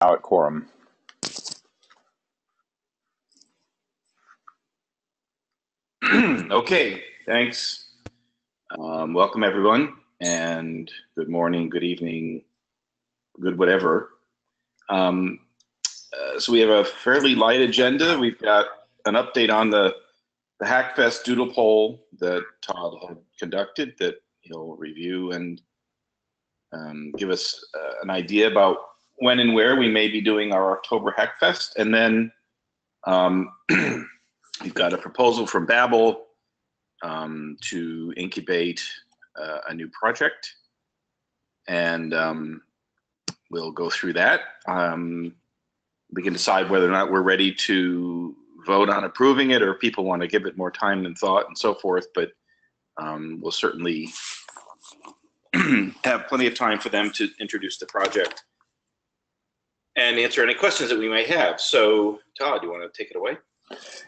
out quorum. Okay, thanks. Welcome everyone, and good morning, good evening, good whatever. So we have a fairly light agenda. We've got an update on the Hackfest Doodle Poll that Todd had conducted that he'll review and give us an idea about when and where we may be doing our October Hackfest. And then we've got a proposal from Babble to incubate a new project, and we'll go through that. We can decide whether or not we're ready to vote on approving it, or if people want to give it more time and thought and so forth, but we'll certainly have plenty of time for them to introduce the project and answer any questions that we may have. So Todd, you want to take it away?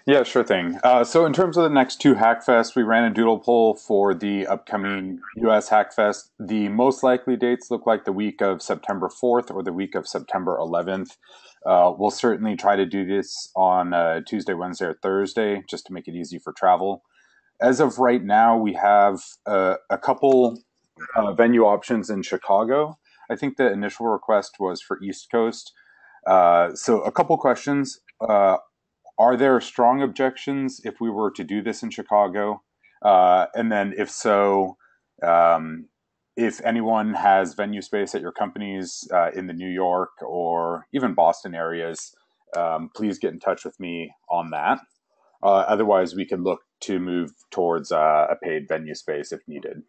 Yeah, sure thing. So in terms of the next two Hackfests, we ran a doodle poll for the upcoming US Hackfest. The most likely dates look like the week of September 4th or the week of September 11th. We'll certainly try to do this on Tuesday, Wednesday, or Thursday, just to make it easy for travel. As of right now, we have a couple venue options in Chicago. I think the initial request was for East Coast. So a couple questions. Are there strong objections if we were to do this in Chicago? And then if so, if anyone has venue space at your companies in the New York or even Boston areas, please get in touch with me on that. Otherwise, we could look to move towards a paid venue space if needed.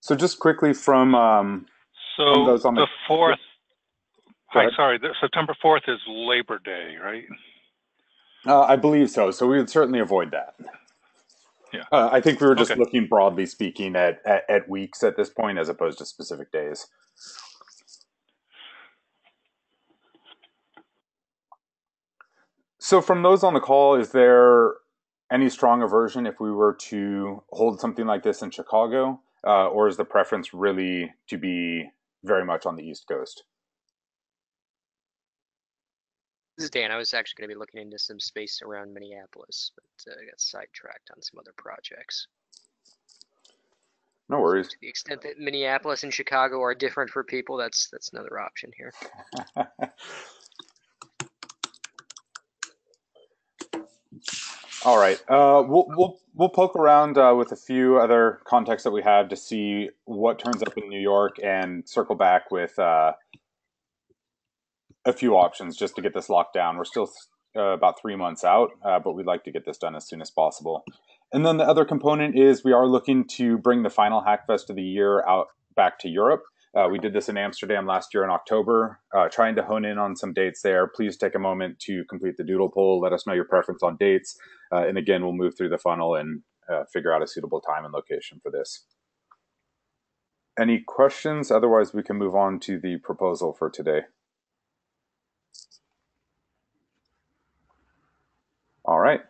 So just quickly from those on the 4th, September 4th is Labor Day, right? I believe so. So we would certainly avoid that. Yeah. I think we were just looking, broadly speaking, at weeks at this point as opposed to specific days. So from those on the call, is there any strong aversion if we were to hold something like this in Chicago? Or is the preference really to be very much on the East Coast? This is Dan. I was actually going to be looking into some space around Minneapolis, but I got sidetracked on some other projects. No worries. So to the extent that Minneapolis and Chicago are different for people, that's another option here. All right. We'll poke around with a few other contexts that we have to see what turns up in New York, and circle back with a few options just to get this locked down. We're still about 3 months out, but we'd like to get this done as soon as possible. And then the other component is we are looking to bring the final Hackfest of the year out back to Europe. We did this in Amsterdam last year in October, trying to hone in on some dates there. Please take a moment to complete the doodle poll. Let us know your preference on dates. And again, we'll move through the funnel and figure out a suitable time and location for this. Any questions? Otherwise, we can move on to the proposal for today. All right.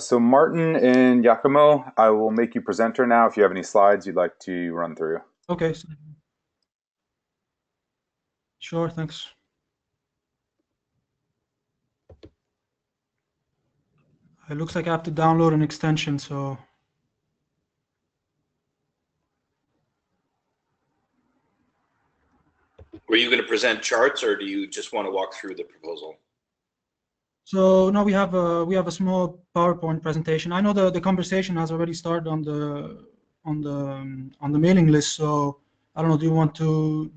So Martin and Giacomo, I will make you presenter now. If you have any slides you'd like to run through. Okay. Sure, thanks. It looks like I have to download an extension, so. Were you going to present charts, or do you just want to walk through the proposal? So now we have a small PowerPoint presentation. I know the conversation has already started on the mailing list. So I don't know. Do you want to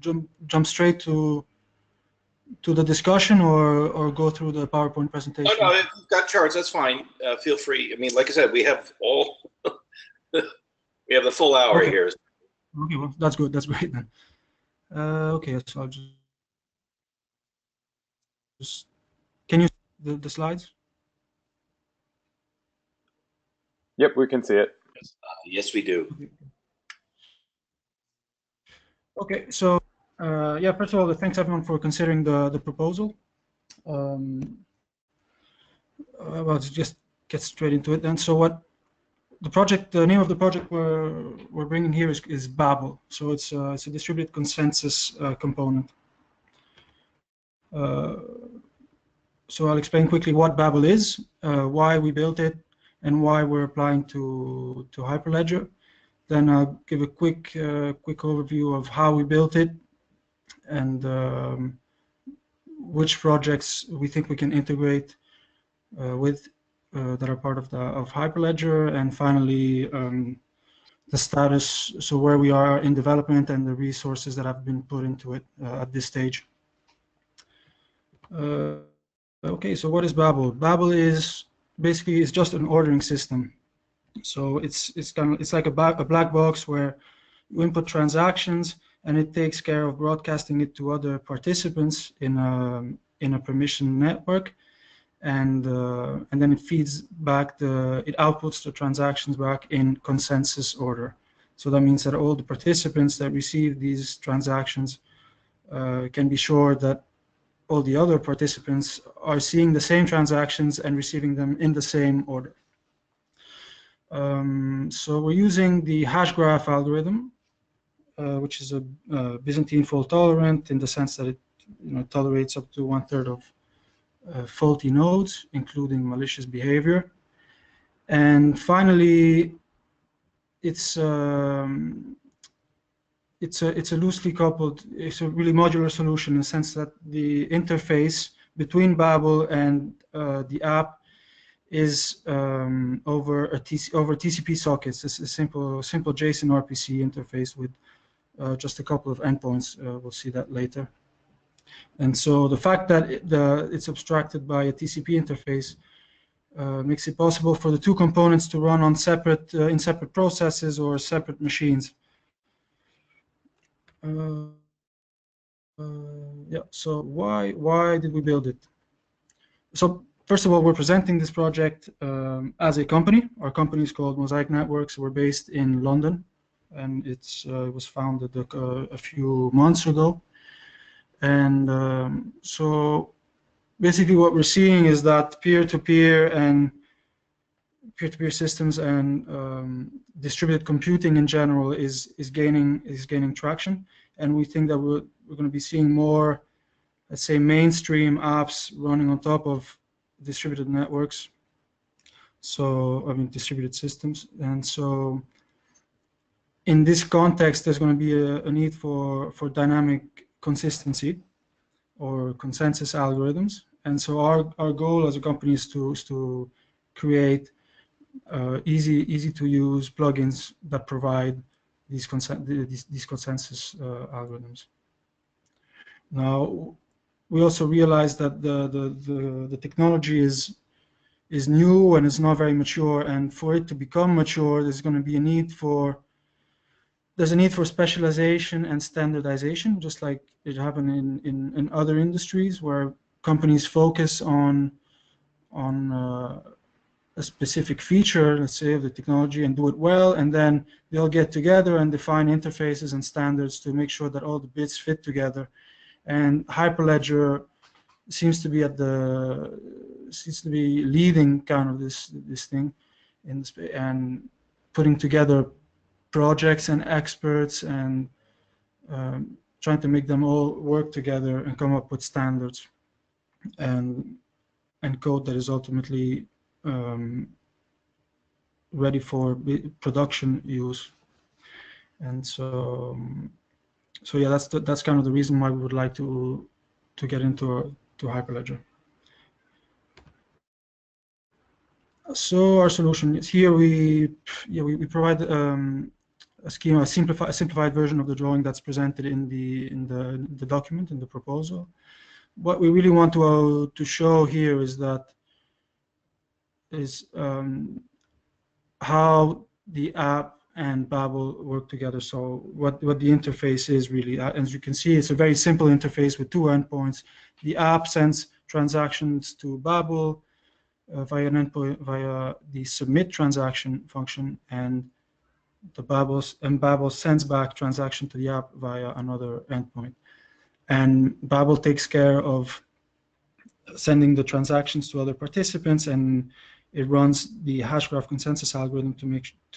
jump straight to the discussion, or go through the PowerPoint presentation? No, if you've got charts, that's fine. Feel free. I mean, like I said, we have all we have the full hour here. Okay, well, that's good. That's great then. Okay, so I'll just can you. The slides? Yep, we can see it. Yes, we do. Okay, so yeah, first of all, thanks everyone for considering the proposal. Well, just get straight into it then. So what the project, the name of the project we're bringing here is Babble. So it's a distributed consensus component. So I'll explain quickly what Babble is, why we built it, and why we're applying to Hyperledger. Then I'll give a quick overview of how we built it and which projects we think we can integrate with that are part of Hyperledger, and finally the status, so where we are in development and the resources that have been put into it at this stage. Okay, so what is Babble? Babble is basically just an ordering system. So it's like a black box where you input transactions and it takes care of broadcasting it to other participants in a permission network, and then it feeds back it outputs the transactions back in consensus order. So that means that all the participants that receive these transactions can be sure that all the other participants are seeing the same transactions and receiving them in the same order. So we're using the Hashgraph algorithm, which is a Byzantine fault tolerant in the sense that it tolerates up to 1/3 of faulty nodes, including malicious behavior. And finally, it's a loosely coupled, it's a really modular solution in the sense that the interface between Babble and the app is over TCP sockets. It's a simple JSON RPC interface with just a couple of endpoints. We'll see that later. And so the fact that it's abstracted by a TCP interface makes it possible for the two components to run on separate in separate processes or separate machines. Yeah. So why did we build it? So first of all, we're presenting this project as a company. Our company is called Mosaic Networks. We're based in London, and it was founded a few months ago. And so basically what we're seeing is that peer-to-peer systems and distributed computing in general is gaining traction, and we think that we're going to be seeing more, let's say, mainstream apps running on top of distributed networks. So I mean distributed systems. And so in this context, there's going to be a need for dynamic consistency or consensus algorithms. And so our goal as a company is to create easy to use plugins that provide these consensus algorithms. Now, we also realize that the technology is new and is not very mature, and for it to become mature, there's going to be a need for specialization and standardization, just like it happened in other industries where companies focus on a specific feature, let's say, of the technology and do it well, and then they'll get together and define interfaces and standards to make sure that all the bits fit together. And Hyperledger seems to be leading kind of this thing in this, and putting together projects and experts and trying to make them all work together and come up with standards and code that is ultimately ready for production use. And so yeah, that's kind of the reason why we would like to get into Hyperledger. So our solution is here. We provide a schema, a simplified version of the drawing that's presented in the document, in the proposal. What we really want to show here is how the app and Babble work together. So what the interface is really, as you can see, it's a very simple interface with two endpoints. The app sends transactions to Babble via an endpoint, via the submit transaction function, and Babble sends back transaction to the app via another endpoint. And Babble takes care of sending the transactions to other participants, and it runs the Hashgraph consensus algorithm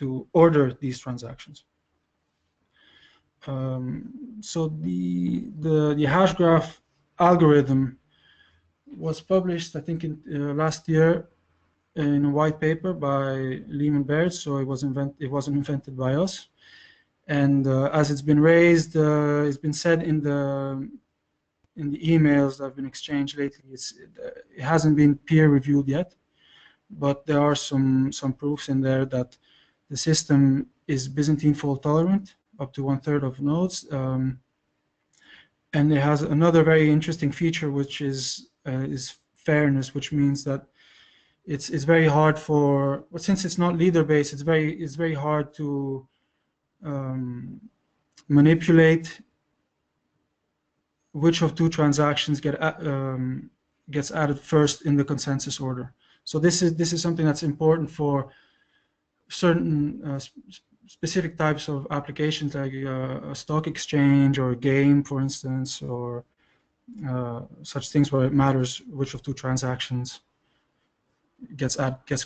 to order these transactions. So the Hashgraph algorithm was published, I think, in, last year in a white paper by Leemon Baird, so it wasn't invented by us. And as it's been raised, it's been said in the emails that have been exchanged lately, it hasn't been peer reviewed yet, but there are some proofs in there that the system is Byzantine fault tolerant, up to 1/3 of nodes, and it has another very interesting feature, which is fairness, which means that it's very hard for, well, since it's not leader based, it's very hard to manipulate which of two transactions gets added first in the consensus order. So this is something that's important for certain specific types of applications, like a stock exchange or a game, for instance, or such things where it matters which of two transactions gets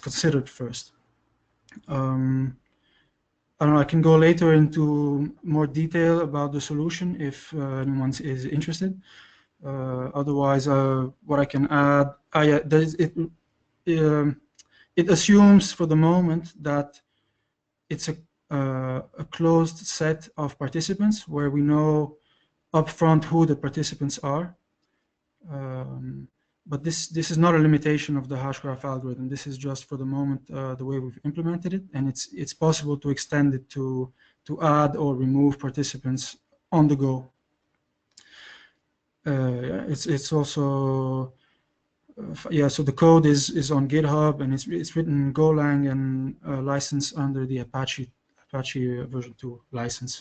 considered first. I don't know, I can go later into more detail about the solution if anyone is interested. Otherwise, what I can add, it assumes for the moment that it's a closed set of participants where we know upfront who the participants are. But this is not a limitation of the Hashgraph algorithm. This is just for the moment the way we've implemented it, and it's possible to extend it to add or remove participants on the go. It's also yeah. So the code is on GitHub, and it's written in Golang and licensed under the Apache version 2 license.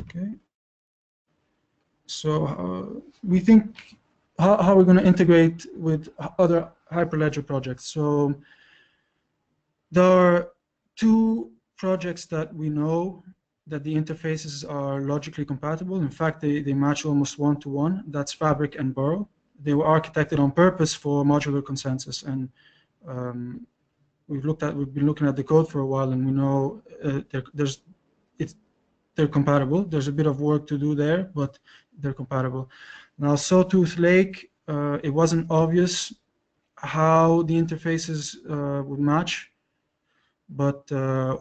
Okay. So we think how we're going to integrate with other Hyperledger projects. So there are two projects that we know that the interfaces are logically compatible. In fact, they match almost one-to-one. That's Fabric and Burrow. They were architected on purpose for modular consensus, and we've been looking at the code for a while, and we know they're compatible. There's a bit of work to do there, but they're compatible. Now, Sawtooth Lake, it wasn't obvious how the interfaces would match, but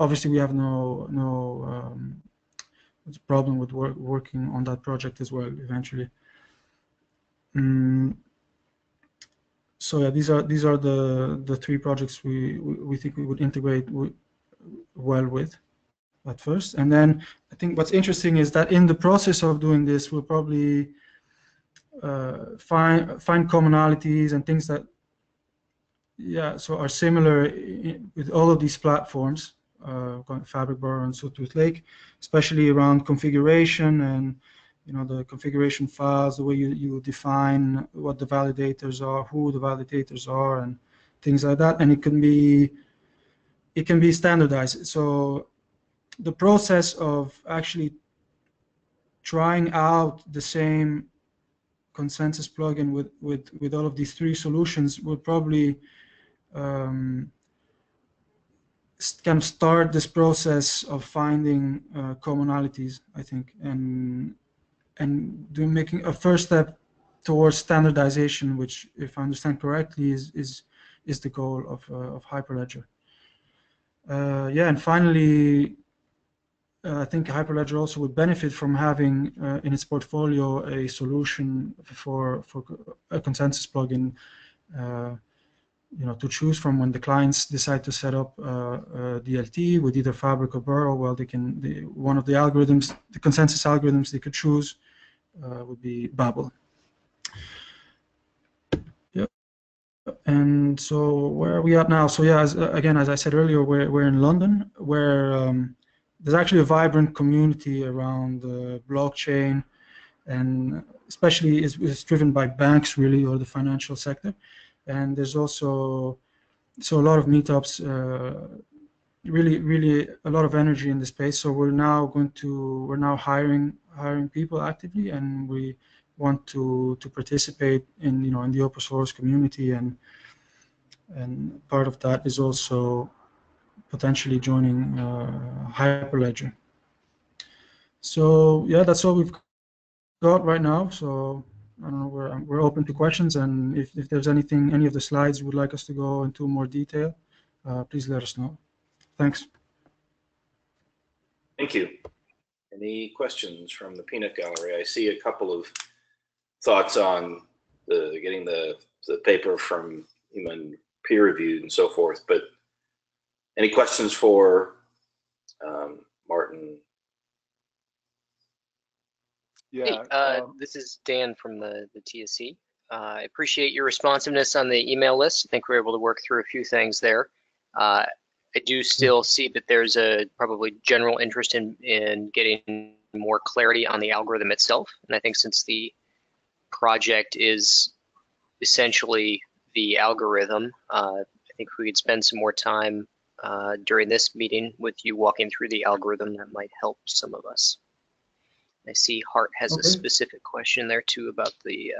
obviously we have no problem with working on that project as well eventually. So yeah, these are the three projects we think we would integrate well with at first. And then I think what's interesting is that in the process of doing this, we'll probably find commonalities and things that, yeah, so are similar with all of these platforms, Fabric, Burrow, and Sawtooth Lake, especially around configuration and, you know, the configuration files, the way you define what the validators are, who the validators are, and things like that. And it can be standardized. So the process of actually trying out the same consensus plugin with all of these three solutions will probably kind of start this process of finding commonalities, I think, and making a first step towards standardization, which, if I understand correctly, is the goal of Hyperledger. Yeah, and finally, I think Hyperledger also would benefit from having in its portfolio a solution for a consensus plugin, you know, to choose from when the clients decide to set up a DLT with either Fabric or Burrow. Well, one of the algorithms, the consensus algorithms they could choose would be Babble. Yep. And so where are we at now? So yeah, as I said earlier, we're in London, where there's actually a vibrant community around blockchain, and especially it's driven by banks, really, or the financial sector. And there's also a lot of meetups, really a lot of energy in the space. So we're now hiring people actively, and we want to participate in, you know, in the open source community, and part of that is also potentially joining Hyperledger. So yeah, that's all we've got right now. So I don't know, we're open to questions, and if there's anything, any of the slides you would like us to go into more detail, please let us know. Thanks. Thank you. Any questions from the peanut gallery? I see a couple of thoughts on the getting the paper from Leemon peer reviewed and so forth, but any questions for Martin? Yeah. Hey, this is Dan from the TSC. I appreciate your responsiveness on the email list. I think we were able to work through a few things there. I do still see that there's a probably general interest in getting more clarity on the algorithm itself. And I think since the project is essentially the algorithm, I think we could spend some more time during this meeting with you walking through the algorithm. That might help some of us. I see Hart has a specific question there too about the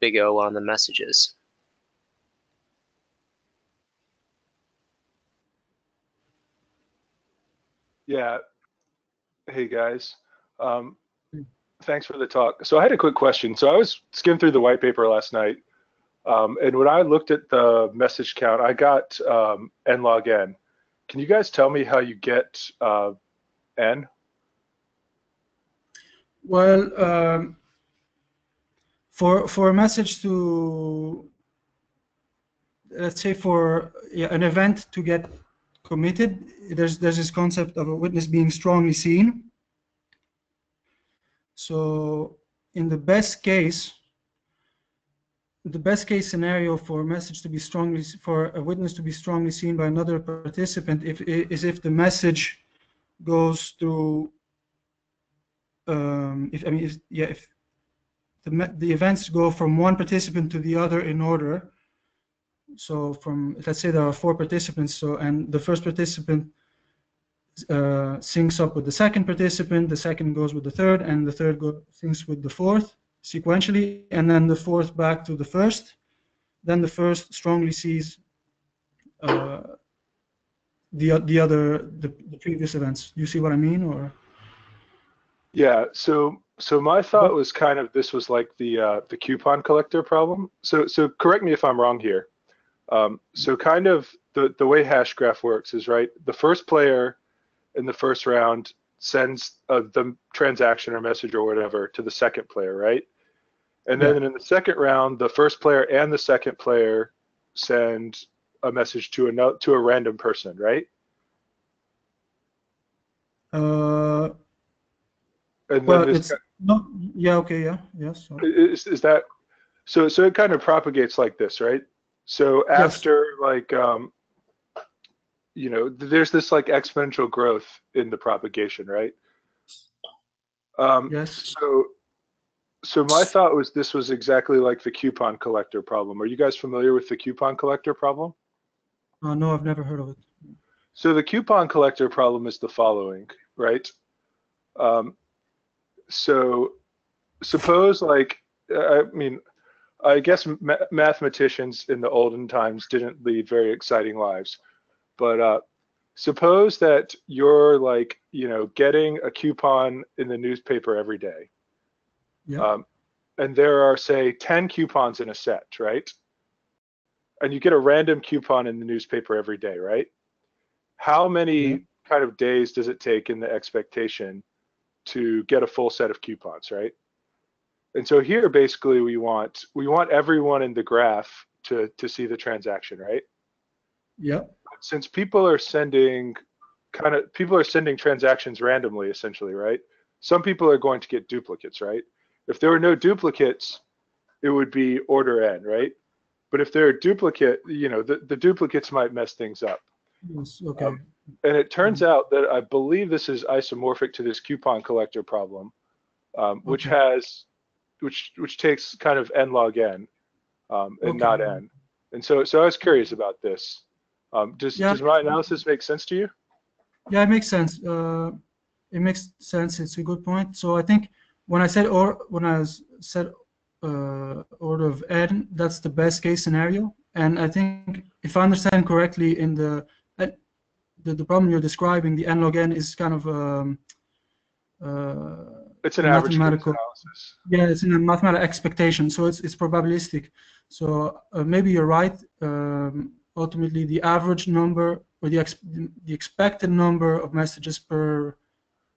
big O on the messages. Yeah. Hey guys, thanks for the talk. So I had a quick question. So I was skimming through the white paper last night, and when I looked at the message count, I got n log n. Can you guys tell me how you get n? Well, for a message to, let's say for an event to get committed, there's this concept of a witness being strongly seen. So in the best case scenario for a message to be strongly, for a witness to be strongly seen by another participant, is if the message goes through. If the events go from one participant to the other in order. So from, let's say there are four participants, so and the first participant syncs up with the second participant, the second goes with the third, and the third syncs with the fourth sequentially, and then the fourth back to the first. Then the first strongly sees the previous events. You see what I mean, or? Yeah, so my thought was kind of this was like the coupon collector problem. So correct me if I'm wrong here. So kind of the way Hashgraph works is, right, the first player in the first round sends the transaction or message or whatever to the second player, right? And then in the second round, the first player and the second player send a message to another, to a random person, right? And well, then it's not, yeah, okay, yeah, yes. Is that so? It kind of propagates like this, right? So after like there's this like exponential growth in the propagation, right? Yes. So my thought was this was exactly like the coupon collector problem. Are you guys familiar with the coupon collector problem? No, I've never heard of it. So the coupon collector problem is the following, right? So suppose, like, I mean, I guess mathematicians in the olden times didn't lead very exciting lives, but suppose that you're, like, getting a coupon in the newspaper every day. Yeah. And there are, say, 10 coupons in a set, right? And you get a random coupon in the newspaper every day, right? How many kind of days does it take in the expectation to get a full set of coupons, right? And so here, basically, we want everyone in the graph to see the transaction, right? Yeah. Since people are sending transactions randomly, essentially, right? Some people are going to get duplicates, right? If there were no duplicates, it would be order n, right? But if there are duplicate, the duplicates might mess things up. Yes, okay. And it turns out that I believe this is isomorphic to this coupon collector problem, which takes kind of n log n, and not n. And so I was curious about this. Does my analysis make sense to you? Yeah, it makes sense. It makes sense. It's a good point. So I think when I said order of n, that's the best case scenario. And I think if I understand correctly, in the problem you're describing, the n log n is kind of It's an average analysis. Yeah, it's in a mathematical expectation, so it's probabilistic. So maybe you're right. Ultimately, the average number or the expected number of messages per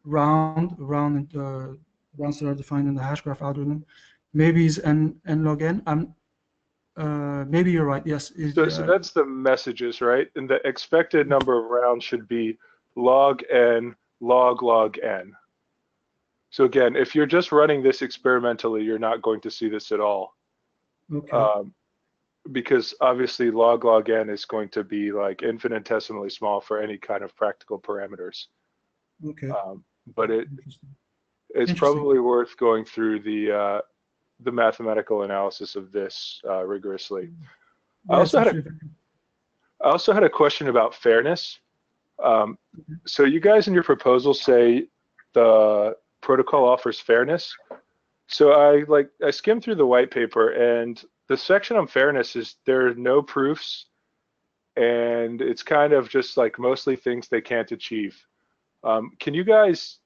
round rounds that are defined in the Hashgraph algorithm, maybe is n log n. Maybe you're right. Yes. So that's the messages, right? And the expected number of rounds should be log n log n. So again, if you're just running this experimentally, you're not going to see this at all. Okay. Because obviously log n is going to be like infinitesimally small for any kind of practical parameters. Okay. But it's probably worth going through the mathematical analysis of this rigorously. Yeah, I also had a question about fairness. So you guys in your proposal say the protocol offers fairness. So I skimmed through the white paper, and the section on fairness is there are no proofs, and it's kind of just like mostly things they can't achieve. Can you guys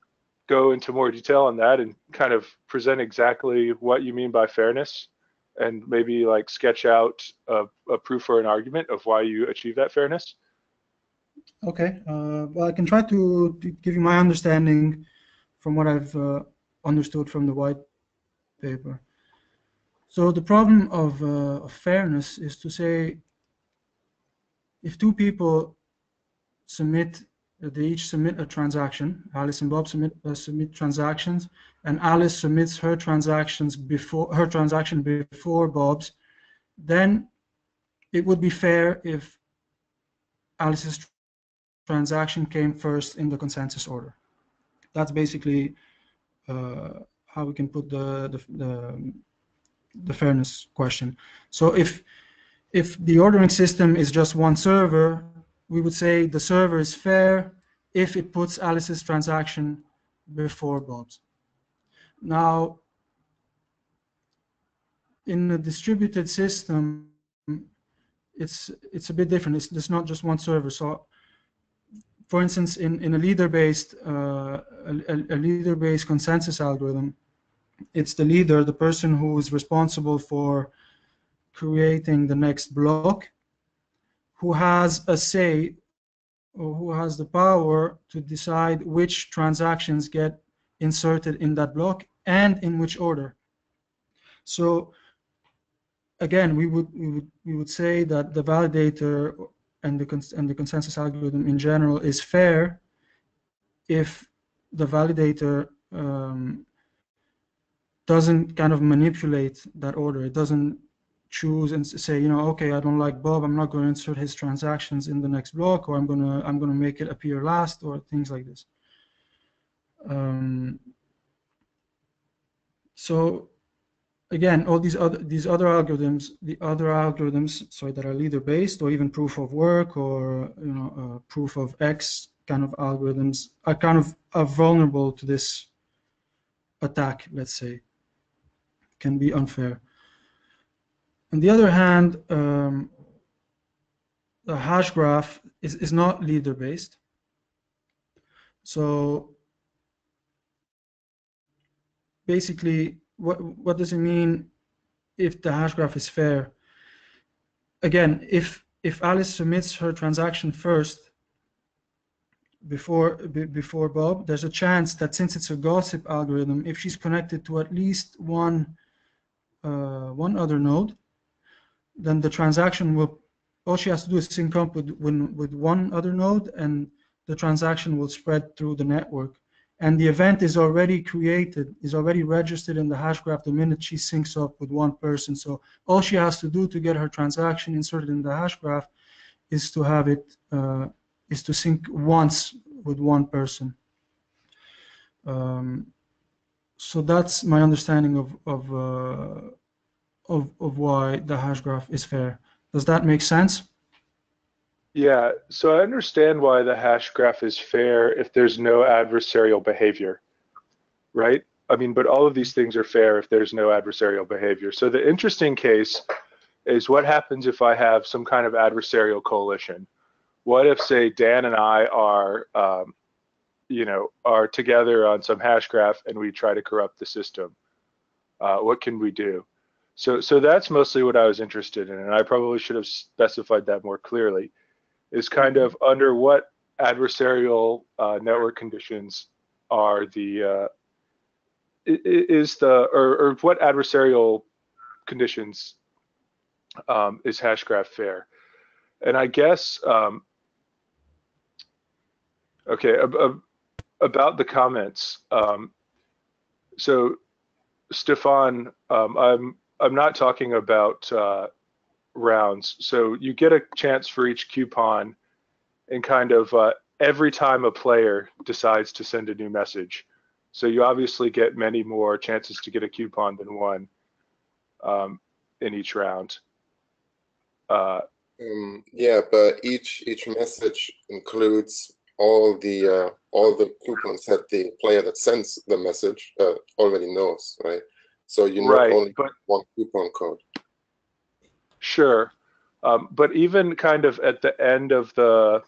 go into more detail on that and kind of present exactly what you mean by fairness, and maybe like sketch out a proof or an argument of why you achieve that fairness? Okay, well, I can try to give you my understanding from what I've understood from the white paper. So the problem of fairness is to say if two people submit, they each submit a transaction, Alice and Bob submit transactions, and Alice submits her transaction before Bob's, then it would be fair if Alice's transaction came first in the consensus order. That's basically how we can put the fairness question. So if the ordering system is just one server, we would say the server is fair if it puts Alice's transaction before Bob's. Now, in a distributed system, it's a bit different. It's not just one server. So, for instance, in a leader-based leader-based consensus algorithm, it's the leader, the person who is responsible for creating the next block, who has a say, or who has the power to decide which transactions get inserted in that block and in which order. So again, we would say that the validator and the consensus algorithm in general is fair if the validator doesn't kind of manipulate that order. It doesn't choose and say, you know, okay, I don't like Bob, I'm not going to insert his transactions in the next block, or I'm going to make it appear last, or things like this. So again, all the other algorithms, sorry, that are leader-based or even proof of work, or you know, proof of X kind of algorithms, are kind of vulnerable to this attack. Let's say can be unfair. On the other hand, the Hashgraph is not leader-based. So basically, what does it mean if the Hashgraph is fair? Again, if Alice submits her transaction first before Bob, there's a chance that since it's a gossip algorithm, if she's connected to at least one other node, then the transaction will, all she has to do is sync up with one other node, and the transaction will spread through the network. And the event is already created, is already registered in the Hashgraph the minute she syncs up with one person. So all she has to do to get her transaction inserted in the Hashgraph is to have it, is to sync once with one person. So that's my understanding of why the Hashgraph is fair. Does that make sense? Yeah, so I understand why the Hashgraph is fair if there's no adversarial behavior, right? I mean, but all of these things are fair if there's no adversarial behavior. So the interesting case is what happens if I have some kind of adversarial coalition. What if, say, Dan and I are you know, are together on some hash graph and we try to corrupt the system. What can we do? So that's mostly what I was interested in, and I probably should have specified that more clearly, is kind of under what adversarial network conditions are the, or what adversarial conditions is Hashgraph fair? And I guess, about the comments. So Stefan, I'm not talking about rounds. So you get a chance for each coupon, and kind of every time a player decides to send a new message. So you obviously get many more chances to get a coupon than one in each round. Yeah, but each message includes all the coupons that the player that sends the message already knows, right? So you know, right, only one coupon code. Sure, but even kind of at the end of the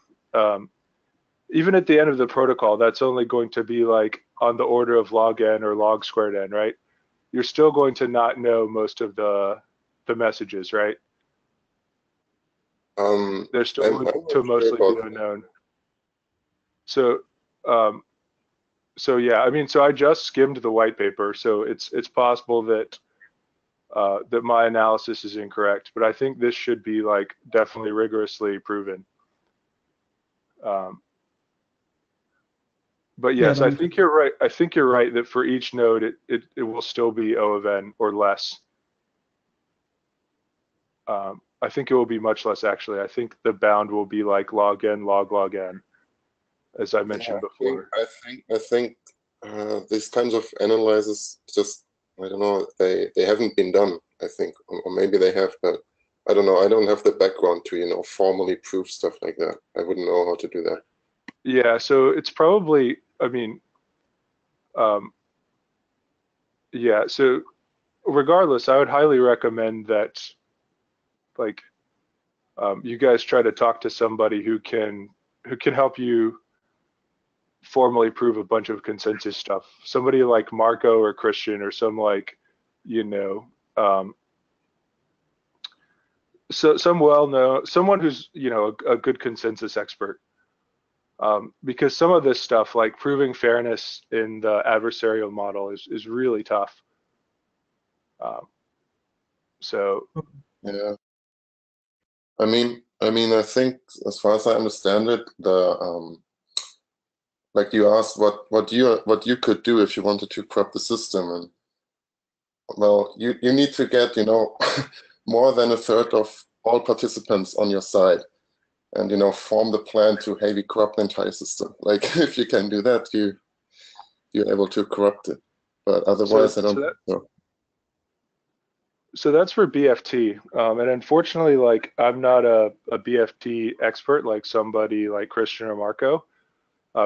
protocol, that's only going to be like on the order of log n or log squared n, right? You're still going to not know most of the messages, right? They're still mostly be unknown. So. So yeah, I mean, so I just skimmed the white paper, so it's possible that that my analysis is incorrect, but I think this should be like definitely rigorously proven. But yes, I think you're right. I think you're right that for each node, it will still be O of N or less. I think it will be much less actually. I think the bound will be like log N, log N. As I mentioned before, I think these kinds of analyses just, I don't know, they haven't been done. I think, or maybe they have, but I don't know. I don't have the background to, you know, formally prove stuff like that. I wouldn't know how to do that. Yeah, so it's probably, I mean, yeah. So regardless, I would highly recommend that, like, you guys try to talk to somebody who can help you formally prove a bunch of consensus stuff. Somebody like Marco or Christian or some, like, you know, so some well-known, someone who's, you know, a good consensus expert. Because some of this stuff, like proving fairness in the adversarial model, is really tough. So yeah, I mean, I think as far as I understand it, the like you asked what you could do if you wanted to corrupt the system, and well, you need to get, you know, more than a third of all participants on your side, and, you know, form the plan to, hey, we corrupt the entire system. Like, if you can do that, you're able to corrupt it. But otherwise, I don't think so. So that's for BFT, and unfortunately, like, I'm not a BFT expert like somebody like Christian or Marco.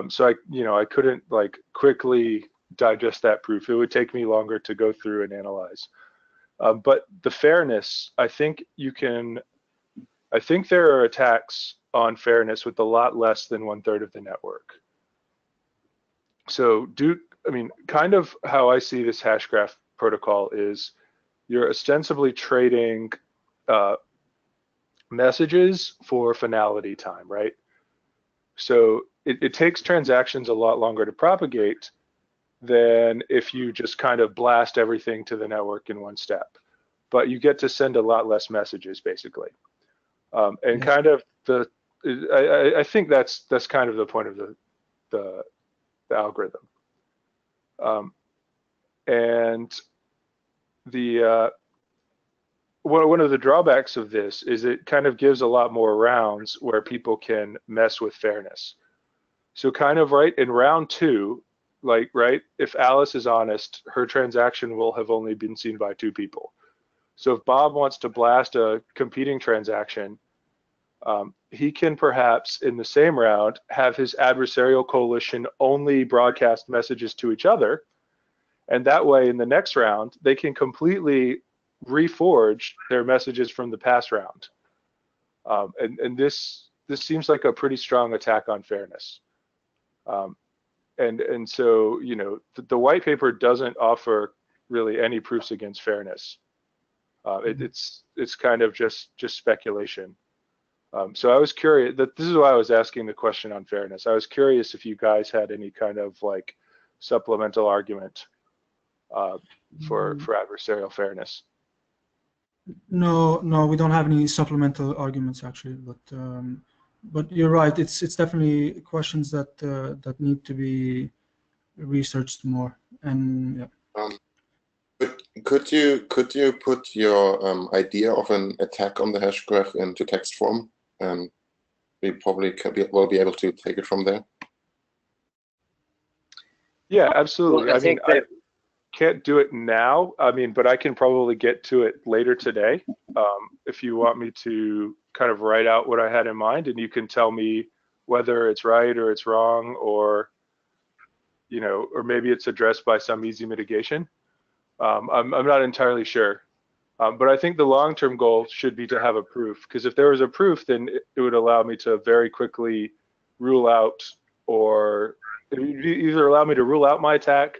So I couldn't like quickly digest that proof. It would take me longer to go through and analyze. But the fairness, I think there are attacks on fairness with a lot less than one third of the network. So kind of how I see this Hashgraph protocol is you're ostensibly trading messages for finality time, right? So it takes transactions a lot longer to propagate than if you just kind of blast everything to the network in one step. But you get to send a lot less messages, basically. And kind of I think that's kind of the point of the algorithm. And the one of the drawbacks of this is it kind of gives a lot more rounds where people can mess with fairness. So kind of right in round two, like, right, if Alice is honest, her transaction will have only been seen by two people. So if Bob wants to blast a competing transaction, he can perhaps in the same round have his adversarial coalition only broadcast messages to each other. And that way in the next round, they can completely reforge their messages from the past round. And this seems like a pretty strong attack on fairness. And so, you know, the white paper doesn't offer really any proofs against fairness. It's kind of just speculation. So I was curious, this is why I was asking the question on fairness. I was curious if you guys had any kind of like supplemental argument for adversarial fairness. No, we don't have any supplemental arguments actually, but you're right. It's definitely questions that that need to be researched more. And yeah. Could you put your idea of an attack on the hash graph into text form? We probably will be able to take it from there. Yeah, absolutely. Well, I mean, I can't do it now. I mean, but I can probably get to it later today. If you want me to kind of write out what I had in mind, and you can tell me whether it's right or it's wrong, or you know, or maybe it's addressed by some easy mitigation. I'm not entirely sure, but I think the long-term goal should be to have a proof, because if there was a proof, then it would allow me to very quickly rule out, or it would either allow me to rule out my attack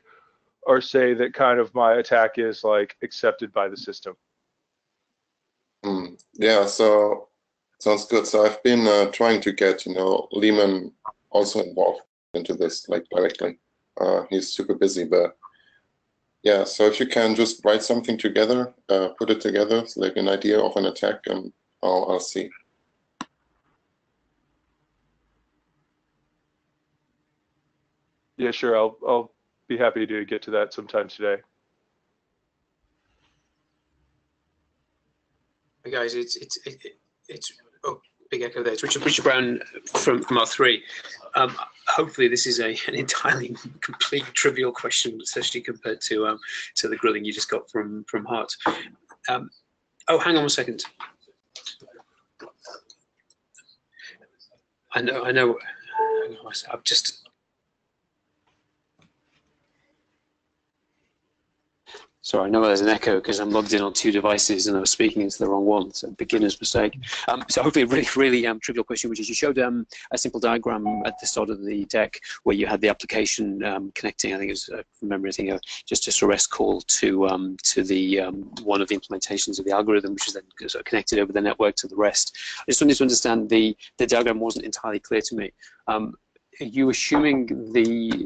or say that kind of my attack is like accepted by the system. Yeah, so sounds good. So I've been trying to get, you know, Leemon also involved into this, like directly. He's super busy, but yeah, so if you can just write something together, put it together, like an idea of an attack, and I'll see. Yeah, sure. I'll be happy to get to that sometime today. Hey guys, it's oh, big echo there. It's Richard Brown from R3. Hopefully, this is an entirely complete trivial question, especially compared to the grilling you just got from Hart. Oh, hang on a second. I know. I've just. Sorry, I know there's an echo because I'm logged in on two devices and I was speaking into the wrong one, so beginner's mistake. So hopefully a really trivial question, which is you showed a simple diagram at the start of the deck where you had the application connecting, I think it was, from memory, I think just a REST call to the one of the implementations of the algorithm, which is then sort of connected over the network to the REST. I just wanted to understand, the diagram wasn't entirely clear to me. Are you assuming the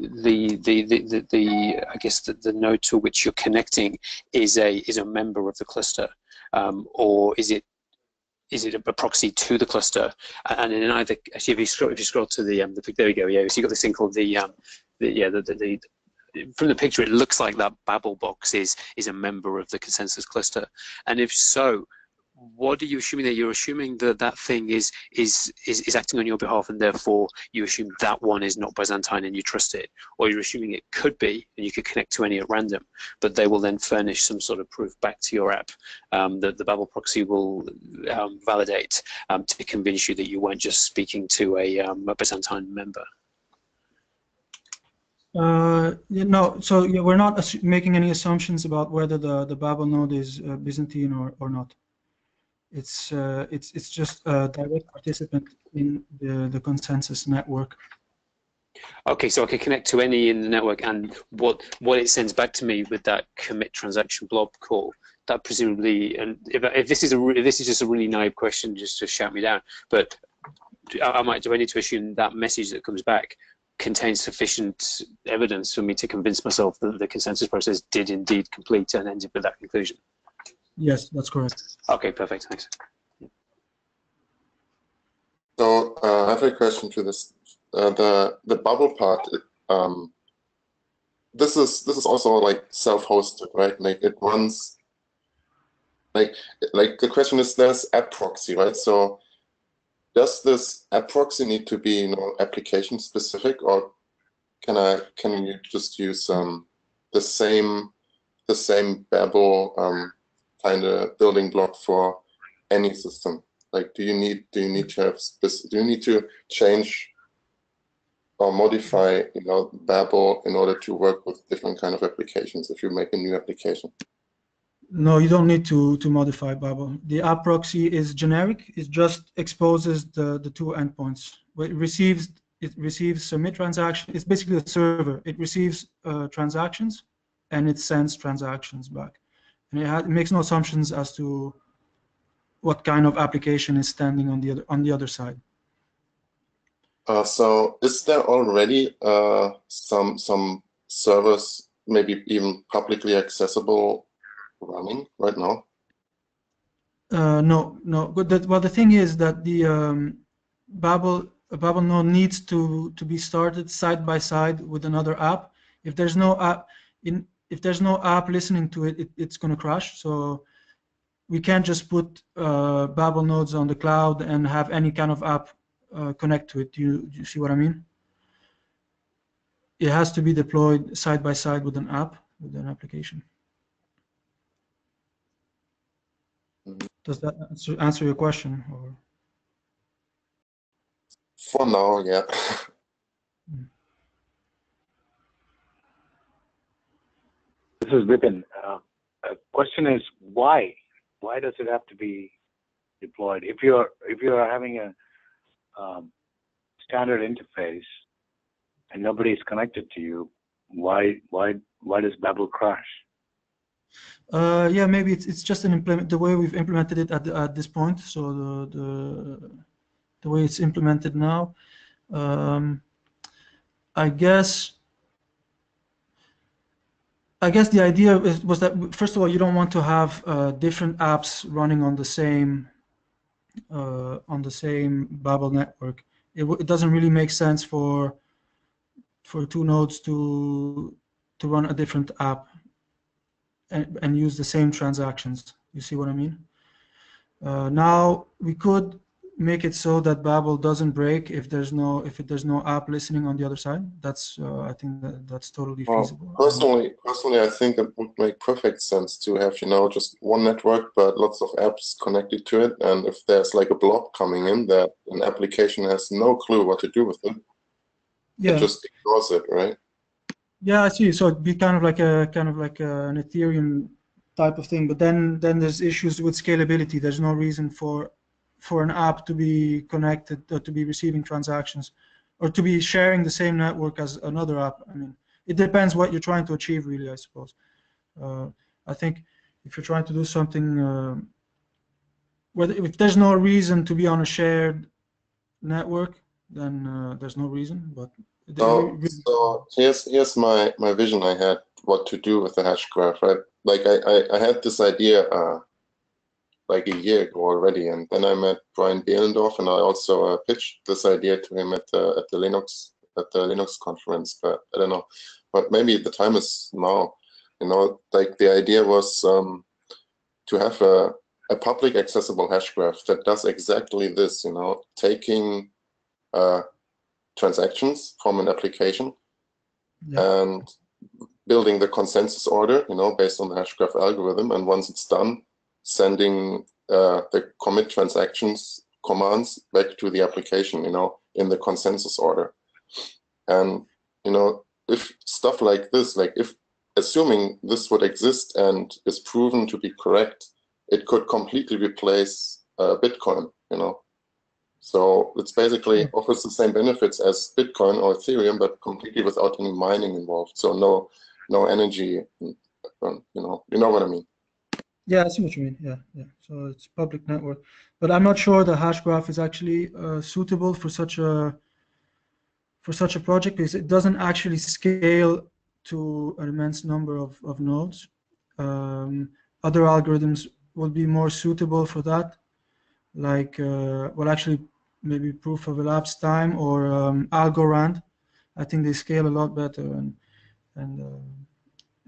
I guess the node to which you're connecting is a member of the cluster, or is it a proxy to the cluster? And in either, actually, if you scroll to the there we go, yeah, so you got this thing called the from the picture it looks like that Babble box is a member of the consensus cluster, and if so, what are you assuming there? You're assuming that that thing is acting on your behalf, and therefore you assume that one is not Byzantine and you trust it, or you're assuming it could be, and you could connect to any at random, but they will then furnish some sort of proof back to your app that the Babble proxy will validate to convince you that you weren't just speaking to a Byzantine member. No, so yeah, we're not making any assumptions about whether the Babble node is Byzantine or not. It's just a direct participant in the consensus network. Okay, so I can connect to any in the network, and what it sends back to me with that commit transaction blob call, that presumably, and if this is just a really naive question, just to shout me down, but do I need to assume that message that comes back contains sufficient evidence for me to convince myself that the consensus process did indeed complete and ended with that conclusion? Yes, that's correct. Okay, perfect. Thanks. So I have a question to this. The Babble part. This is also like self-hosted, right? Like it runs. Like the question is, there's app proxy, right? So does this app proxy need to be, you know, application specific, or can you just use the same Babble kind of building block for any system? Like, do you need to change or modify, you know, Babble in order to work with different kind of applications if you make a new application? No, you don't need to modify Babble. The app proxy is generic. It just exposes the two endpoints. It receives it receives submit transaction. It's basically a server. It receives transactions and it sends transactions back. And it makes no assumptions as to what kind of application is standing on the other side. So is there already some servers, maybe even publicly accessible, running right now? No. Well, the thing is that the Babble node needs to be started side by side with another app. If there's no app listening to it, it's going to crash. So we can't just put Babble nodes on the cloud and have any kind of app connect to it. Do you see what I mean? It has to be deployed side by side with an app, with an application. Does that answer your question? Or? For now, yeah. This is Vipin. The question is why? Why does it have to be deployed? If you're having a standard interface and nobody is connected to you, why does Babble crash? Yeah, maybe it's just an the way we've implemented it at this point. So the way it's implemented now, I guess the idea was that, first of all, you don't want to have different apps running on the same Babble network. It doesn't really make sense for two nodes to run a different app and use the same transactions. You see what I mean? Now we could make it so that Babble doesn't break if there's no app listening on the other side. That's I think that's totally feasible. Well, personally, I think it would make perfect sense to have just one network but lots of apps connected to it. And if there's like a blob coming in that an application has no clue what to do with it, yeah, it just ignores it, right? Yeah, I see. So it'd be kind of like a an Ethereum type of thing. But then there's issues with scalability. There's no reason for an app to be connected or to be receiving transactions or to be sharing the same network as another app. I mean, it depends what you're trying to achieve, really, I suppose. I think if you're trying to do something, if there's no reason to be on a shared network, then there's no reason. But here's my vision I had what to do with the Hashgraph, right? Like I had this idea like a year ago already, and then I met Brian Behlendorf, and I also pitched this idea to him at the Linux conference. But I don't know, but maybe the time is now. Like the idea was to have a public accessible Hashgraph that does exactly this. Taking transactions from an application, yeah, and building the consensus order. Based on the Hashgraph algorithm, and once it's done, sending the commit transactions commands back to the application, in the consensus order. And, if stuff like this, assuming this would exist and is proven to be correct, it could completely replace Bitcoin, So it's basically offers the same benefits as Bitcoin or Ethereum, but completely without any mining involved. So no energy, you know what I mean? Yeah, I see what you mean. Yeah. So it's public network, but I'm not sure the Hashgraph is actually suitable for such a project, because it doesn't actually scale to an immense number of nodes. Other algorithms would be more suitable for that, like maybe proof of elapsed time or Algorand. I think they scale a lot better and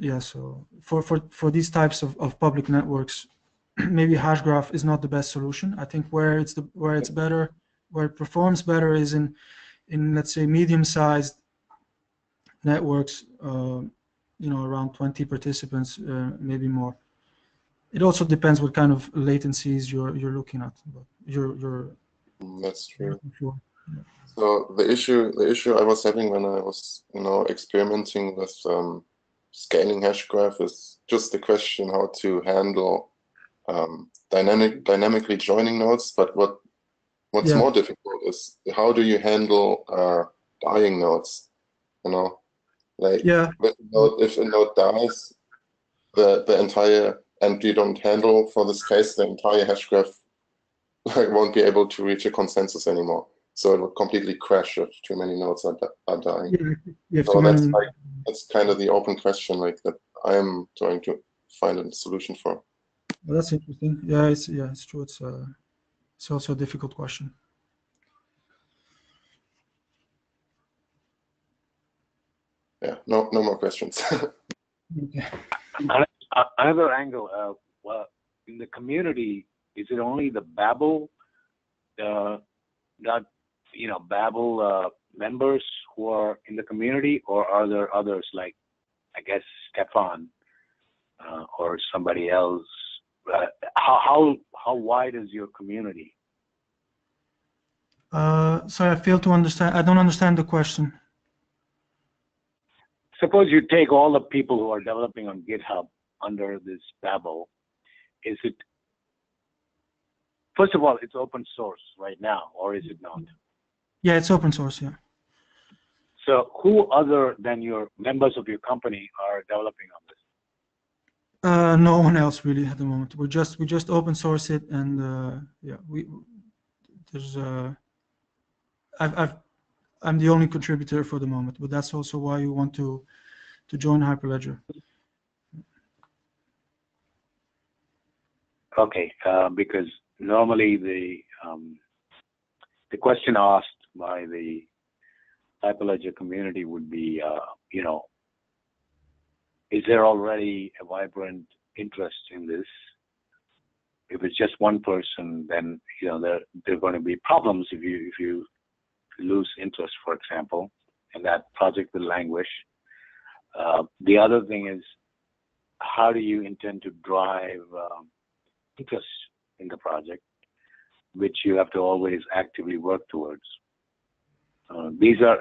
yeah, so for these types of public networks, maybe Hashgraph is not the best solution. I think where it performs better is in let's say medium-sized networks, around 20 participants, maybe more. It also depends what kind of latencies you're looking at. But that's true. Sure. Yeah. So the issue I was having when I was experimenting with scaling Hashgraph is just the question how to handle dynamically joining nodes. But what's more difficult is how do you handle dying nodes, you know? Like, yeah. If a node dies, the entire, and we don't handle for this case, the entire hashgraph won't be able to reach a consensus anymore. So it would completely crash if too many nodes are dying. Yeah, so that's kind of the open question, like, that I am trying to find a solution for. Well, that's interesting. Yeah, it's true. It's also a difficult question. Yeah, no more questions. Yeah. Another angle. Well, in the community, is it only the Babble, Babble members who are in the community, or are there others like, I guess, Stefan or somebody else? How wide is your community? Sorry, I fail to understand. I don't understand the question. Suppose you take all the people who are developing on GitHub under this Babble. Is it, first of all, it's open source right now, or is it not? Yeah, it's open source, yeah. So who other than your members of your company are developing on this? No one else really at the moment. We just open source it, and I'm the only contributor for the moment, but that's also why you want to join Hyperledger. Okay, because normally the question asked by the Hyperledger community would be, is there already a vibrant interest in this? If it's just one person, then there are going to be problems if you lose interest, for example, and that project will languish. The other thing is, how do you intend to drive interest in the project, which you have to always actively work towards? These are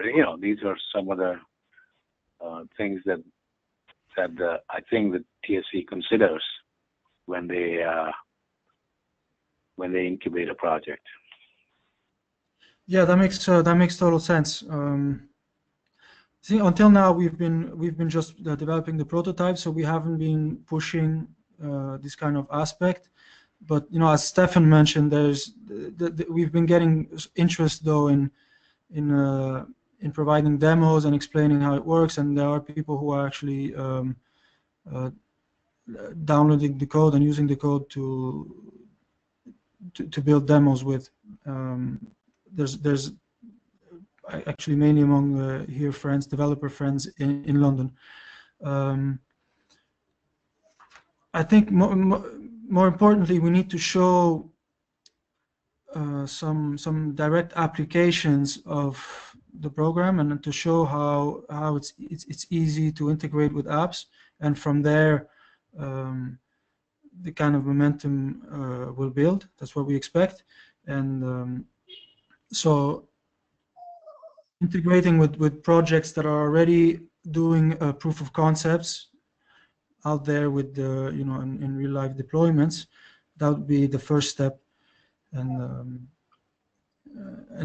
some of the things that I think the TSC considers when they incubate a project. Yeah, that makes total sense. See, until now we've been just developing the prototype, so we haven't been pushing this kind of aspect. But as Stefan mentioned, we've been getting interest though in providing demos and explaining how it works, and there are people who are actually downloading the code and using the code to build demos with. There's actually mainly among here friends, developer friends in London. I think more importantly, we need to show some direct applications of the program, and to show how it's easy to integrate with apps, and from there the kind of momentum will build. That's what we expect, and so integrating with projects that are already doing proof of concepts out there with the in real life deployments, that would be the first step. And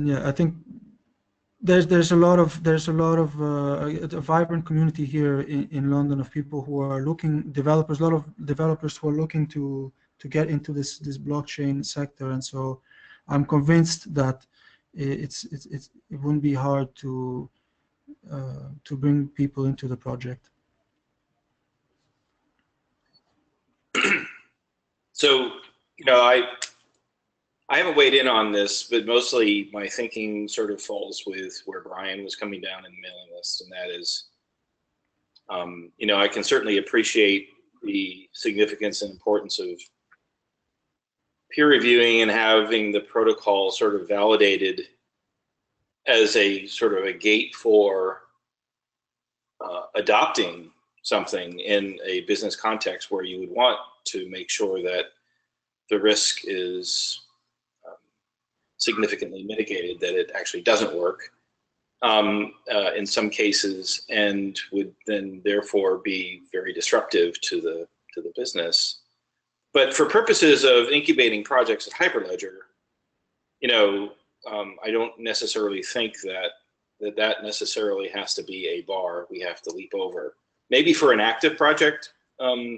yeah, I think there's a lot of a vibrant community here in London of people who are looking, developers, a lot of developers who are looking to get into this blockchain sector, and so I'm convinced that it wouldn't be hard to bring people into the project. So I haven't weighed in on this, but mostly my thinking sort of falls with where Brian was coming down in the mailing list, and that is, I can certainly appreciate the significance and importance of peer reviewing and having the protocol sort of validated as a sort of a gate for adopting something in a business context where you would want to make sure that the risk is significantly mitigated, that it actually doesn't work in some cases, and would then therefore be very disruptive to the business. But for purposes of incubating projects at Hyperledger, I don't necessarily think that that necessarily has to be a bar we have to leap over. Maybe for an active project, you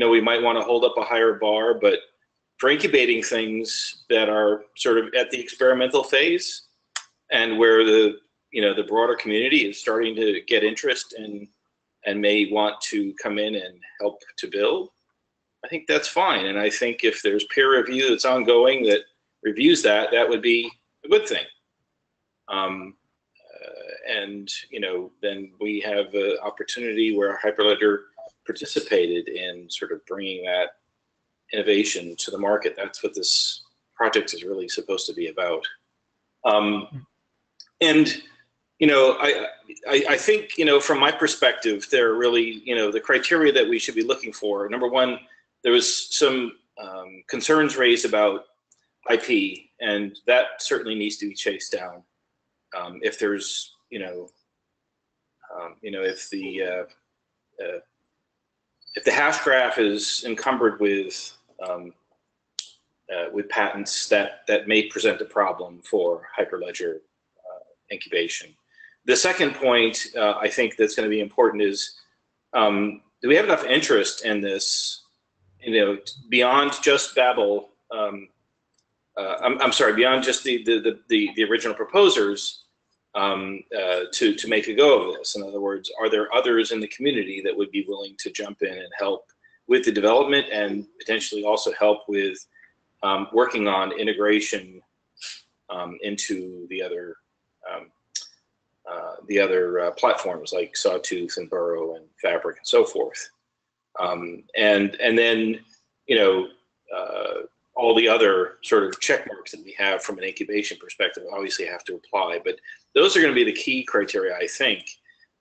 know, we might want to hold up a higher bar, but for incubating things that are sort of at the experimental phase and where the, you know, the broader community is starting to get interest and may want to come in and help to build, I think that's fine. And I think if there's peer review that's ongoing that reviews that, that would be a good thing. And, you know, then we have an opportunity where Hyperledger participated in sort of bringing that innovation to the market. That's what this project is really supposed to be about. And, you know, I think, you know, from my perspective, there are really, you know, the criteria that we should be looking for. Number one, there was some concerns raised about IP, and that certainly needs to be chased down. If there's, you know, if the Hashgraph is encumbered with patents, that may present a problem for Hyperledger incubation. The second point I think that's going to be important is, do we have enough interest in this, you know, beyond just Babble? I'm sorry, beyond just the original proposers. To make a go of this. In other words, are there others in the community that would be willing to jump in and help with the development and potentially also help with working on integration into the other platforms like Sawtooth and Burrow and Fabric and so forth, and then, you know, all the other sort of check marks that we have from an incubation perspective obviously have to apply, but those are going to be the key criteria, I think.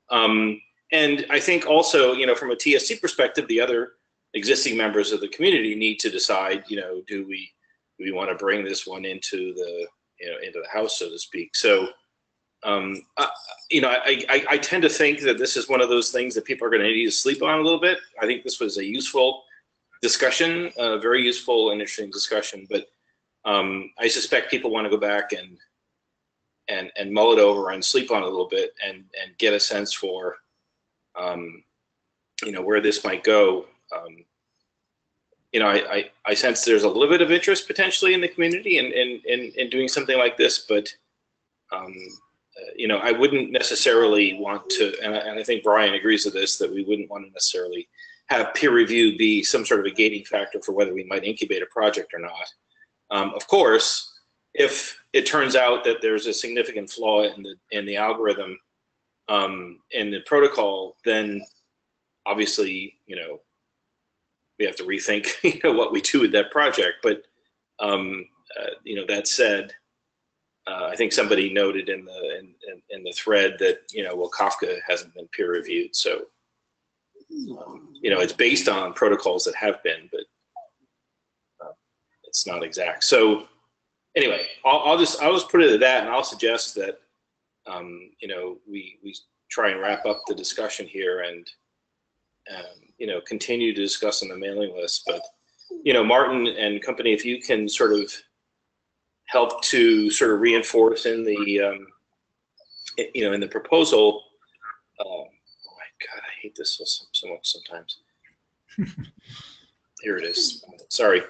And I think also, you know, from a TSC perspective, the other existing members of the community need to decide, you know, do we want to bring this one into the, you know, into the house, so to speak. So, you know, I tend to think that this is one of those things that people are going to need to sleep on a little bit. I think this was a useful discussion, very useful and interesting discussion, but I suspect people want to go back and mull it over and sleep on it a little bit and get a sense for, you know, where this might go. You know, I sense there's a little bit of interest potentially in the community in doing something like this, but, you know, I wouldn't necessarily want to, and I think Brian agrees with this, that we wouldn't want to necessarily have peer review be some sort of a gating factor for whether we might incubate a project or not. Of course, if it turns out that there's a significant flaw in the algorithm, in the protocol, then obviously, you know, we have to rethink, you know, what we do with that project. But you know, that said, I think somebody noted in the thread that, you know, well, Kafka hasn't been peer reviewed, so. You know, it's based on protocols that have been, but it's not exact. So anyway, I'll just put it at that, and I'll suggest that, you know, we try and wrap up the discussion here and, you know, continue to discuss on the mailing list. But, you know, Martin and company, if you can sort of help to sort of reinforce in the, you know, in the proposal, God, I hate this so much sometimes. Here it is. Sorry.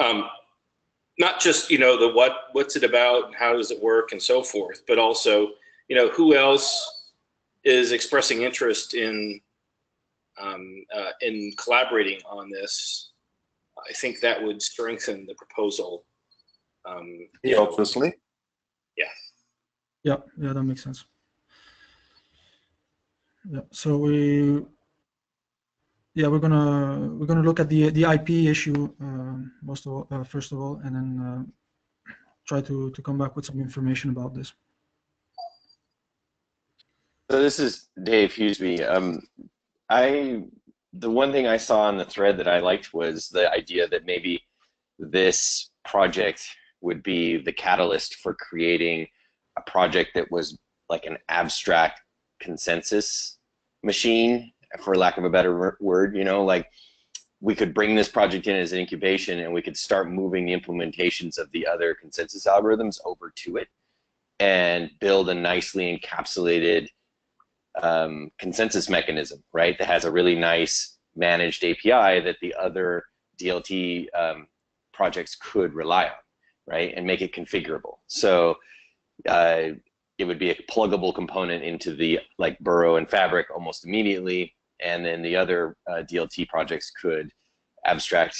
Not just, you know, the what's it about and how does it work and so forth, but also, you know, who else is expressing interest in collaborating on this. I think that would strengthen the proposal. Yeah, obviously. Yeah. Yeah. Yeah, that makes sense. Yeah, so we're gonna look at the IP issue first of all, and then try to come back with some information about this. So this is Dave Hughesby. The one thing I saw in the thread that I liked was the idea that maybe this project would be the catalyst for creating a project that was like an abstract consensus machine, for lack of a better word. You know, like, we could bring this project in as an incubation and we could start moving the implementations of the other consensus algorithms over to it, and build a nicely encapsulated consensus mechanism, right? That has a really nice managed API that the other DLT projects could rely on, right? And make it configurable. So it would be a pluggable component into the like Burrow and Fabric almost immediately, and then the other DLT projects could abstract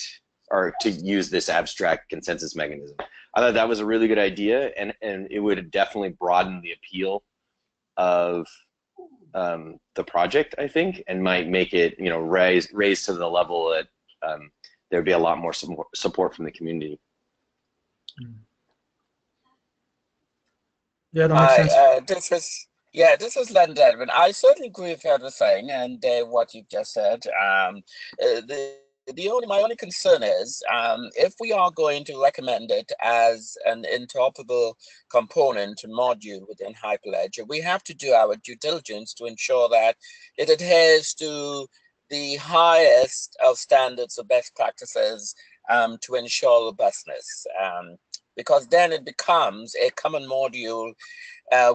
or to use this abstract consensus mechanism. I thought that was a really good idea, and it would definitely broaden the appeal of the project, I think, and might make it, you know, raise to the level that there'd be a lot more support from the community. Yeah, this is London. But I certainly agree with everything and what you just said. My only concern is if we are going to recommend it as an interoperable component and module within Hyperledger, we have to do our due diligence to ensure that it adheres to the highest of standards or best practices to ensure robustness. Because then it becomes a common module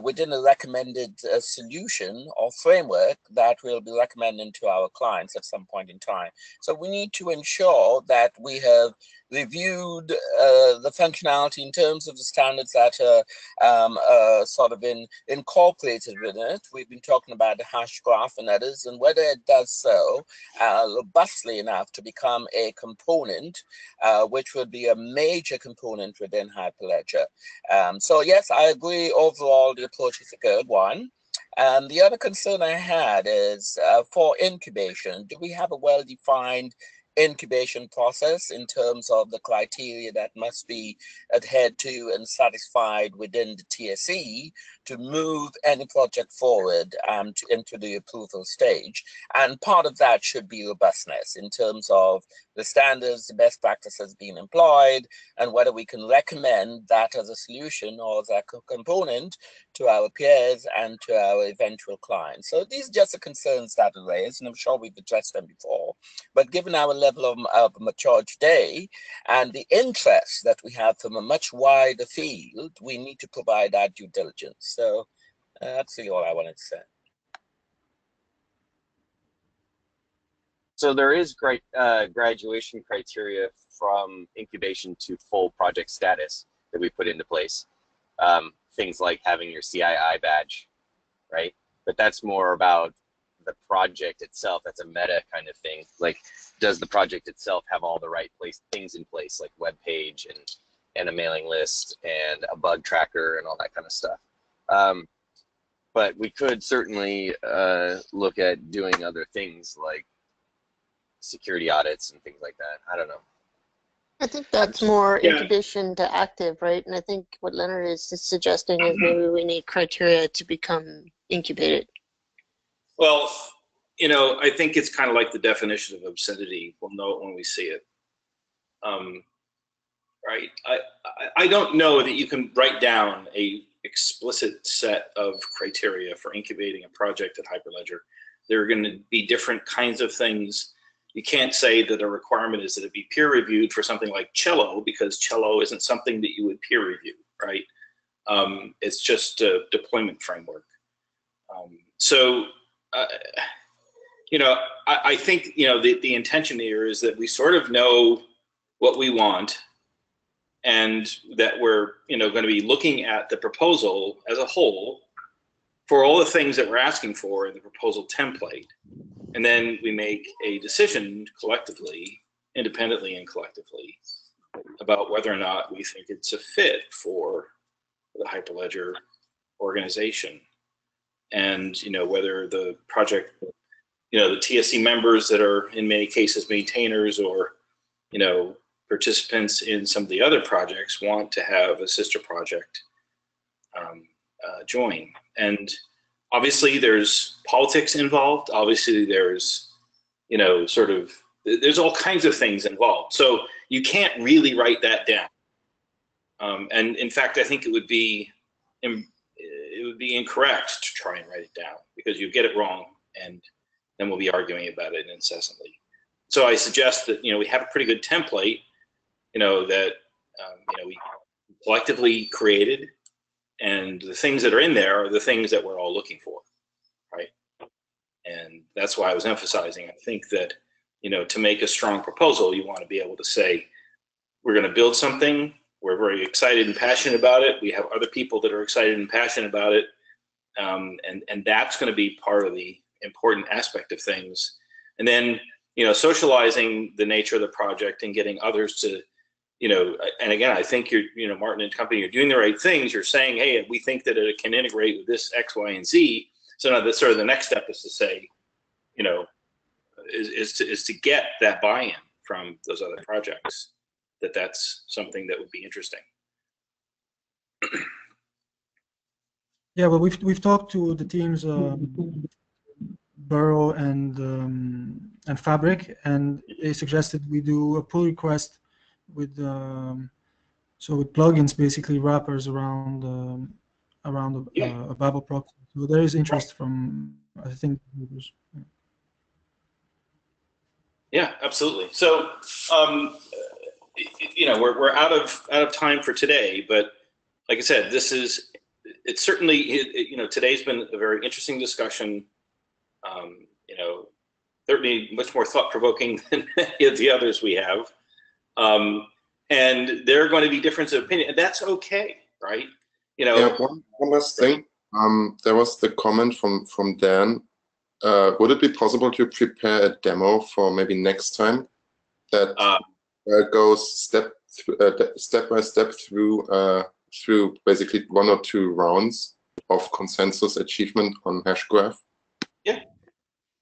within a recommended solution or framework that we'll be recommending to our clients at some point in time. So we need to ensure that we have reviewed the functionality in terms of the standards that are sort of incorporated within it. We've been talking about the Hashgraph and others, and whether it does so robustly enough to become a component, which would be a major component within Hyperledger. So yes, I agree overall the approach is a good one. And the other concern I had is for incubation, do we have a well-defined incubation process in terms of the criteria that must be adhered to and satisfied within the TSC to move any project forward into the approval stage? And part of that should be robustness in terms of the standards, the best practices being employed, and whether we can recommend that as a solution or as a component to our peers and to our eventual clients. So these are just the concerns that are raised, and I'm sure we've addressed them before. But given our level of maturity today and the interest that we have from a much wider field, we need to provide that due diligence. So that's really all I wanted to say. So there is great graduation criteria from incubation to full project status that we put into place. Things like having your CII badge, right? But that's more about the project itself. That's a meta kind of thing. Like, does the project itself have all the right things in place, like web page and a mailing list and a bug tracker and all that kind of stuff? But we could certainly look at doing other things like security audits and things like that. I don't know. I think that's more incubation to active, right? And I think what Leonard is suggesting is maybe we need criteria to become incubated. Well, you know, I think it's kind of like the definition of obscenity. We'll know it when we see it. Right? I don't know that you can write down a explicit set of criteria for incubating a project at Hyperledger. There are going to be different kinds of things. You can't say that a requirement is that it be peer reviewed for something like Cello, because Cello isn't something that you would peer review, right? It's just a deployment framework. You know, I think, you know, the intention here is that we sort of know what we want, and that we're, you know, going to be looking at the proposal as a whole for all the things that we're asking for in the proposal template. And then we make a decision collectively, independently and collectively, about whether or not we think it's a fit for the Hyperledger organization. And, you know, whether the project, you know, the TSC members that are in many cases maintainers or, you know, participants in some of the other projects want to have a sister project join. And obviously there's politics involved. Obviously there's, you know, sort of, there's all kinds of things involved. So you can't really write that down. And in fact, I think it would be incorrect to try and write it down, because you get it wrong and then we'll be arguing about it incessantly. So I suggest that, you know, we have a pretty good template, you know, that, you know, we collectively created, And the things that are in there are the things that we're all looking for, right? And that's why I was emphasizing, I think that, you know, to make a strong proposal, you want to be able to say, we're going to build something, we're very excited and passionate about it, we have other people that are excited and passionate about it, and that's going to be part of the important aspect of things. And then, you know, socializing the nature of the project and getting others to, you know, and again, I think you're, you know, Martin and company, you're doing the right things. You're saying, hey, we think that it can integrate with this X, Y, and Z. So now the sort of the next step is to say, you know, is to get that buy-in from those other projects, that that's something that would be interesting. Yeah, well, we've talked to the teams, Burrow and Fabric, and they suggested we do a pull request with with plugins, basically wrappers around a Babble proxy. So there is interest from, I think, users. Yeah, absolutely. So you know, we're out of time for today, but like I said, this is, it's certainly, you know, today's been a very interesting discussion. You know, certainly much more thought-provoking than any of the others we have. And there are going to be differences of opinion, and that's okay, right? You know, yeah, one last thing. There was the comment from Dan. Would it be possible to prepare a demo for maybe next time that goes step by step through basically 1 or 2 rounds of consensus achievement on Hashgraph? Yeah,